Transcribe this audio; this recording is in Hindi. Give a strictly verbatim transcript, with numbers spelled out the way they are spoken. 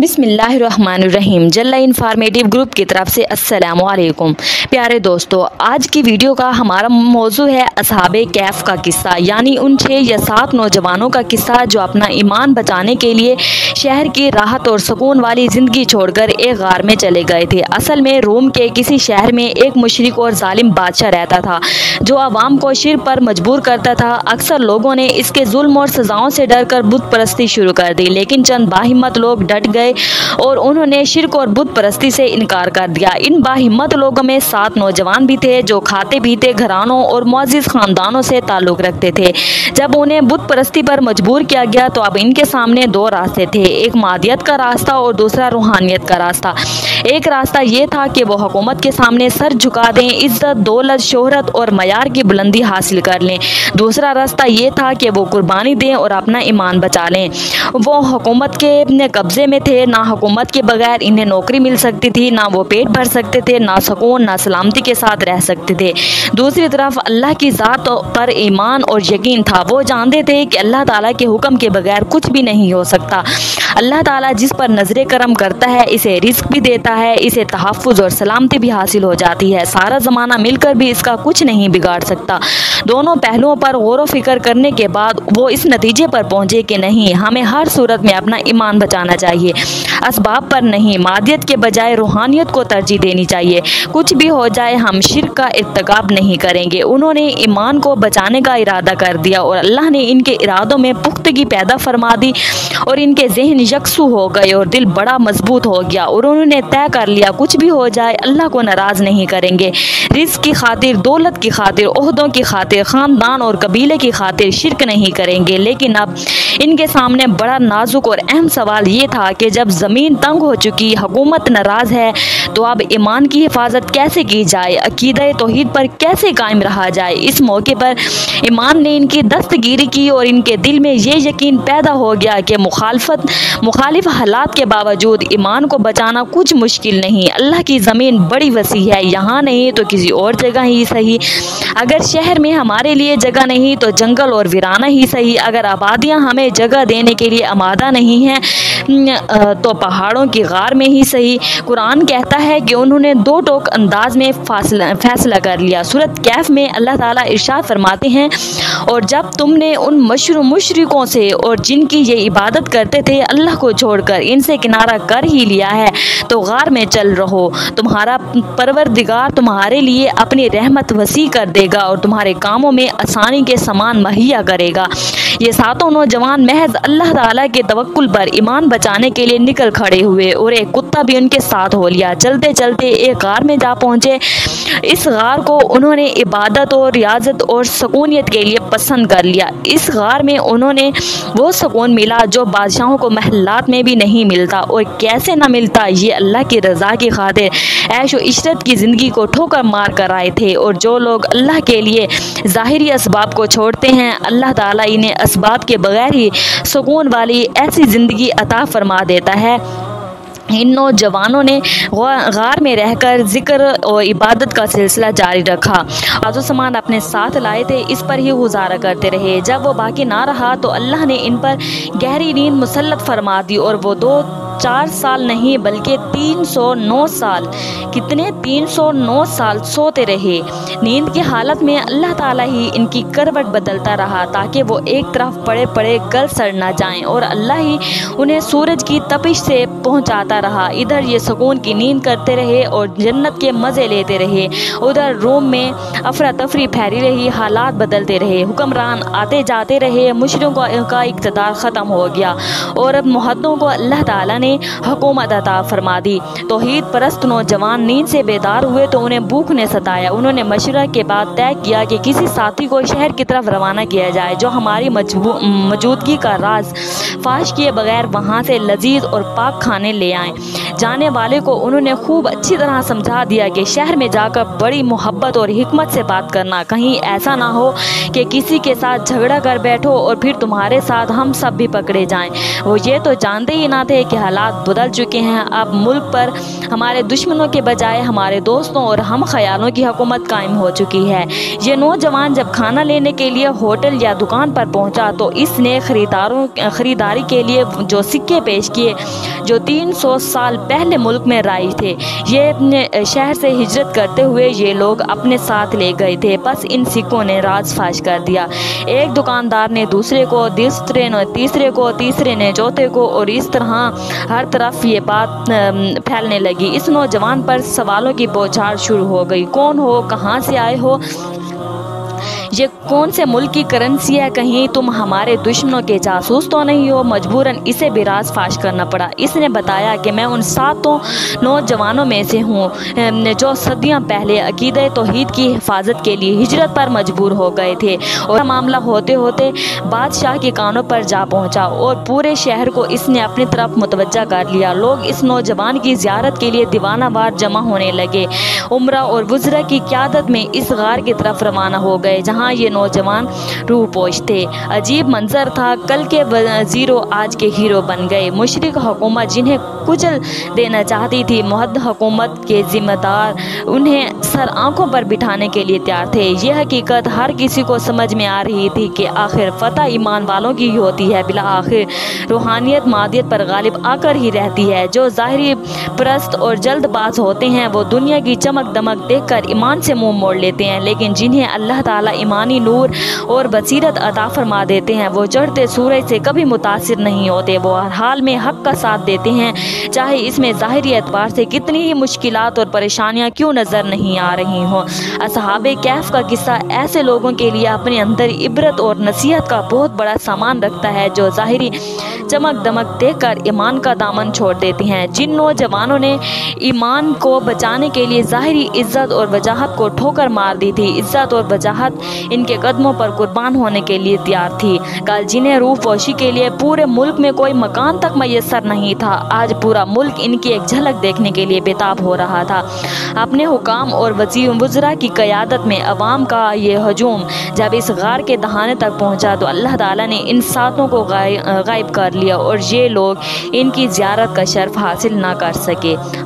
बिस्मिल्लाहिर्रहमानिर्रहीम। जल्ला इन्फॉर्मेटिव ग्रुप की तरफ से अस्सलामुअलैकुम। प्यारे दोस्तों, आज की वीडियो का हमारा मौजू है असहाबे कैफ का किस्सा, यानी उन छः या सात नौजवानों का किस्सा जो अपना ईमान बचाने के लिए शहर की राहत और सुकून वाली ज़िंदगी छोड़कर एक गार में चले गए थे। असल में रोम के किसी शहर में एक मुशरिक और जालिम बादशाह रहता था जो आवाम को शिर पर मजबूर करता था। अक्सर लोगों ने इसके जुल्म और सज़ाओं से डर कर बुत परस्ती शुरू कर दी, लेकिन चंद बाहिम्मत लोग डट गए और उन्होंने शिरक और बुत परस्ती से इनकार कर दिया। इन बाहिम्मत लोगों में सात नौजवान भी थे जो खाते पीते घरानों और मुअज़्ज़िज़ ख़ानदानों से ताल्लुक़ रखते थे। जब उन्हें बुत परस्ती पर मजबूर किया गया तो अब इनके सामने दो रास्ते थे, एक मादियत का रास्ता और दूसरा रूहानियत का रास्ता। एक रास्ता ये था कि वो हुकूमत के सामने सर झुका दें, इज्जत दौलत शोहरत और मयार की बुलंदी हासिल कर लें। दूसरा रास्ता ये था कि वो कुर्बानी दें और अपना ईमान बचा लें। वो हुकूमत के अपने कब्ज़े में थे, ना हुकूमत के बगैर इन्हें नौकरी मिल सकती थी, ना वो पेट भर सकते थे, ना सुकून ना सलामती के साथ रह सकते थे। दूसरी तरफ अल्लाह की ज़ात पर ईमान और यकीन था। वो जानते थे कि अल्लाह ताला के हुक्म के बगैर कुछ भी नहीं हो सकता। अल्लाह ताला जिस पर नजर करम करता है इसे रिस्क भी देता है, इसे तहफ़्फ़ुज़ और सलामती भी हासिल हो जाती है। सारा ज़माना मिलकर भी इसका कुछ नहीं बिगाड़ सकता। दोनों पहलुओं पर गौर व फिक्र करने के बाद वो इस नतीजे पर पहुँचे कि नहीं, हमें हर सूरत में अपना ईमान बचाना चाहिए, असबाब पर नहीं, मादियत के बजाय रूहानियत को तरजीह देनी चाहिए। कुछ भी हो जाए हम शिर्क का इर्तिकाब नहीं करेंगे। उन्होंने ईमान को बचाने का इरादा कर दिया और अल्लाह ने इनके इरादों में पुख्तगी पैदा फरमा दी और इनके जहन यकसू हो गए और दिल बड़ा मजबूत हो गया और उन्होंने तय कर लिया कुछ भी हो जाए अल्लाह को नाराज़ नहीं करेंगे। रिस्क की खातिर, दौलत की खातिर, ओहदों की खातिर, ख़ानदान और कबीले की खातिर शिर्क नहीं करेंगे। लेकिन अब इनके सामने बड़ा नाजुक और अहम सवाल ये था कि जब ज़मीन तंग हो चुकी, हुकूमत नाराज़ है, तो अब ईमान की हिफाजत कैसे की जाए, अकीदा तौहीद पर कैसे कायम रहा जाए। इस मौके पर ईमान ने इनकी दस्तगीरी की और इनके दिल में ये यकीन पैदा हो गया कि मुखालफत मुखालिफ हालात के बावजूद ईमान को बचाना कुछ मुश्किल नहीं। अल्लाह की ज़मीन बड़ी वसी है, यहाँ नहीं तो किसी और जगह ही सही। अगर शहर में हमारे लिए जगह नहीं तो जंगल और वीराना ही सही। अगर आबादियाँ हमें जगह देने के लिए आमादा नहीं है तो पहाड़ों की गार में ही सही। कुरान कहता है कि उन्होंने दो टोक अंदाज में फैसला कर लिया। सूरत कैफ में अल्लाह ताला इरशाद फरमाते हैं, और जब तुमने उन मुशरिकों से और जिनकी ये इबादत करते थे अल्लाह को छोड़कर इनसे किनारा कर ही लिया है तो गार में चल रहो, तुम्हारा परवरदिगार तुम्हारे लिए अपनी रहमत वसी कर देगा और तुम्हारे कामों में आसानी के सामान मुहैया करेगा। ये सातों नौजवान महज अल्लाह ताला के तवक्कुल पर ईमान बचाने के लिए निकल खड़े हुए और एक कुत्ता भी उनके साथ हो लिया। चलते चलते एक गार में जा पहुँचे। इस गार को उन्होंने इबादत और रियाजत और सुकूनियत के लिए पसंद कर लिया। इस गार में उन्होंने वो सुकून मिला जो बादशाहों को महलात में भी नहीं मिलता, और कैसे ना मिलता, ये अल्लाह की रज़ा की खातिर ऐश व इशरत की ज़िंदगी को ठोकर मार कर आए थे। और जो लोग अल्लाह के लिए ज़ाहिरी असबाब को छोड़ते हैं अल्लाह ताला इन्हें असबाब के बगैर ही सुकून वाली ऐसी ज़िंदगी अता फरमा देता है। इन नौजवानों ने गार में रहकर जिक्र और इबादत का सिलसिला जारी रखा। बाज़ो सामान अपने साथ लाए थे, इस पर ही गुजारा करते रहे। जब वो बाकी ना रहा तो अल्लाह ने इन पर गहरी नींद मुसल्लत फरमा दी और वो दो चार साल नहीं बल्कि तीन सौ नौ साल कितने तीन सौ नौ साल सोते रहे। नींद की हालत में अल्लाह ताला ही इनकी करवट बदलता रहा ताकि वो एक तरफ पड़े पड़े गल सड़ ना जाएं, और अल्लाह ही उन्हें सूरज की तपिश से पहुंचाता रहा। इधर ये सुकून की नींद करते रहे और जन्नत के मज़े लेते रहे, उधर रोम में अफरा तफरी फैली रही, हालात बदलते रहे, हुक्मरान आते जाते रहे, मुशरिकों का इक़्तिदार ख़त्म हो गया और अब मुहद्दों को अल्लाह ताला ने हुकूमत अता फरमा दी। तौहीद परस्त नौजवान नींद से बेदार हुए तो उन्हें भूख ने सताया। उन्होंने मशवरा के बाद तय किया कि किसी साथी को शहर की तरफ रवाना किया जाए जो हमारी मौजूदगी का राज फाश किए बगैर वहाँ से लजीज और पाक खाने ले आए। जाने वाले को उन्होंने खूब अच्छी तरह समझा दिया कि शहर में जाकर बड़ी मोहब्बत और हिकमत से बात करना, कहीं ऐसा ना हो कि किसी के साथ झगड़ा कर बैठो और फिर तुम्हारे साथ हम सब भी पकड़े जाएं। वो ये तो जानते ही ना थे कि हालात बदल चुके हैं, अब मुल्क पर हमारे दुश्मनों के बजाय हमारे दोस्तों और हम ख्यालों की हुकूमत कायम हो चुकी है। ये नौजवान जब खाना लेने के लिए होटल या दुकान पर पहुंचा तो इसने खरीदारों खरीदारी के लिए जो सिक्के पेश किए जो तीन सौ साल पहले मुल्क में राइज थे, ये अपने शहर से हिजरत करते हुए ये लोग अपने साथ ले गए थे। बस इन सिक्कों ने राज फाश कर दिया। एक दुकानदार ने दूसरे को, दूसरे ने तीसरे को, तीसरे ने चौथे को, और इस तरह हर तरफ ये बात फैलने लगी। इस नौजवान पर सवालों की बौछार शुरू हो गई। कौन हो, कहाँ से आए हो, ये कौन से मुल्क की करेंसी है, कहीं तुम हमारे दुश्मनों के जासूस तो नहीं हो। मजबूरन इसे भी राज फाश करना पड़ा। इसने बताया कि मैं उन सातों नौजवानों में से हूँ जो सदियाँ पहले अकीदे तौहीद की हिफाजत के लिए हिजरत पर मजबूर हो गए थे। और मामला होते होते बादशाह के कानों पर जा पहुँचा और पूरे शहर को इसने अपनी तरफ मुतवज्जा कर लिया। लोग इस नौजवान की जियारत के लिए दीवानावार जमा होने लगे। उमरा और वज़रा की क़यादत में इस गार की तरफ रवाना हो गए जहाँ ये नौजवान रूपोश थे। अजीब मंजर था, कल के जीरो आज के हीरो बन गए। मुशरिक हुकूमत जिन्हें कुचल देना चाहती थी, मुहद्द हुकूमत के जिम्मेदार उन्हें सर आंखों पर बिठाने के लिए तैयार थे। यह हकीकत हर किसी को समझ में आ रही थी कि आखिर फतह ईमान वालों की ही होती है। बिला आखिर रूहानियत मादियत पर गालिब आकर ही रहती है। जो ज़ाहिरी परस्त और जल्दबाज होते हैं वो दुनिया की चमक दमक देख कर ईमान से मुँह मोड़ लेते हैं, लेकिन जिन्हें अल्लाह ताला ईमानी नूर और बसीरत अता फरमा देते हैं वो चढ़ते सूरज से कभी मुतासिर नहीं होते। वो हर हाल में हक का साथ देते हैं, चाहे इसमें ज़ाहिरी एतबार से कितनी ही मुश्किलात और परेशानियां क्यों नज़र नहीं आ रही हों। असहाबे कैफ का किस्सा ऐसे लोगों के लिए अपने अंदर इबरत और नसीहत का बहुत बड़ा सामान रखता है जो ज़ाहिरी चमक दमक देखकर ईमान का दामन छोड़ देते हैं। जिन नौजवानों ने ईमान को बचाने के लिए ज़ाहिरी इज्जत और वजाहत को ठोकर मार दी थी, इज्जत और वजाहत इनके कदमों पर कुर्बान होने के लिए तैयार थी। कल जिन्हें रूपोशी के लिए पूरे मुल्क में कोई मकान तक मयसर नहीं था, आज पूरा मुल्क इनकी एक झलक देखने के लिए बेताब हो रहा था। अपने हुकाम और वजीर वज़रा की क़यादत में अवाम का ये हजूम जब इस गार के दहाने तक पहुंचा तो अल्लाह ताला ने इन सातों को गायब कर लिया और ये लोग इनकी ज़ियारत का शर्फ हासिल ना कर सके।